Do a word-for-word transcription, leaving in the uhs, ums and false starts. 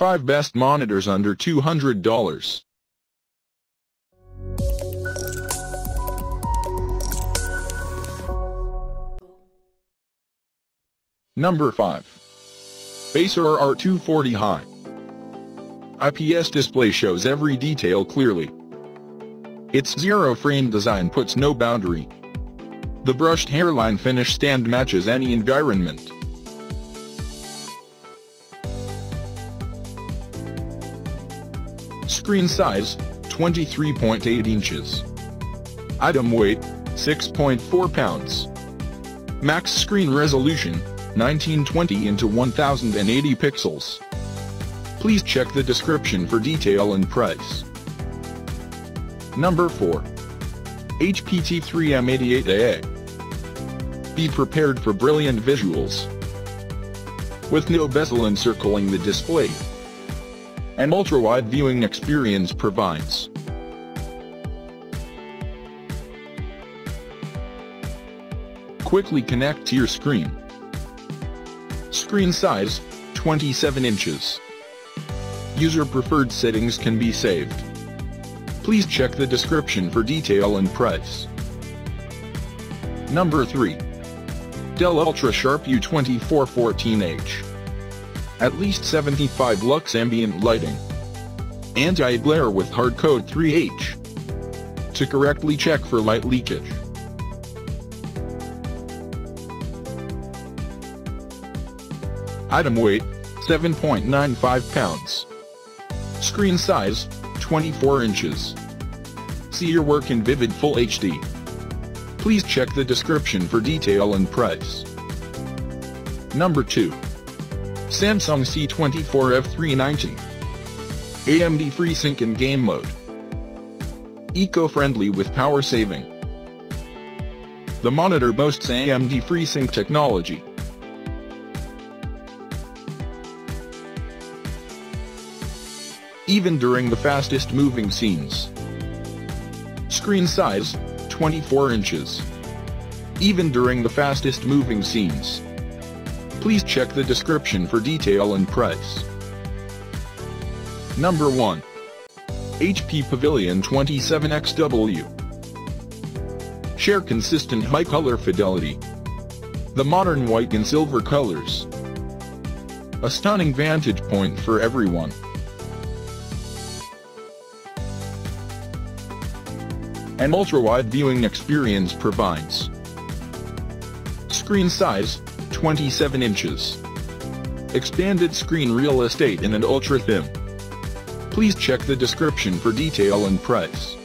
five Best Monitors Under two hundred dollars. Number five. Acer R two forty Hi. I P S display shows every detail clearly. Its zero-frame design puts no boundary. The brushed hairline finish stand matches any environment. Screen size, twenty-three point eight inches. Item weight, six point four pounds. Max screen resolution, nineteen twenty by ten eighty pixels. Please check the description for detail and price. Number four. H P T three M eighty-eight A A. Be prepared for brilliant visuals. With no bezel encircling the display, an ultra-wide viewing experience provides. Quickly connect to your screen. Screen size, twenty-seven inches. User preferred settings can be saved. Please check the description for detail and price. Number three. Dell Ultra Sharp U twenty-four fourteen H. At least seventy-five lux ambient lighting. Anti-glare with hard code three H. To correctly check for light leakage. Item weight, seven point nine five pounds. Screen size, twenty-four inches. See your work in vivid Full H D. Please check the description for detail and price. Number two. Samsung C twenty-four F three ninety. A M D FreeSync in game mode. Eco-friendly with power saving. The monitor boasts A M D FreeSync technology. Even during the fastest moving scenes. Screen size, twenty-four inches. Even during the fastest moving scenes. Please check the description for detail and price. Number one. H P Pavilion twenty-seven X W. Share consistent high color fidelity. The modern white and silver colors. A stunning vantage point for everyone. An ultra-wide viewing experience provides. Screen size, twenty-seven inches. Expanded screen real estate in an ultra-thin. Please check the description for detail and price.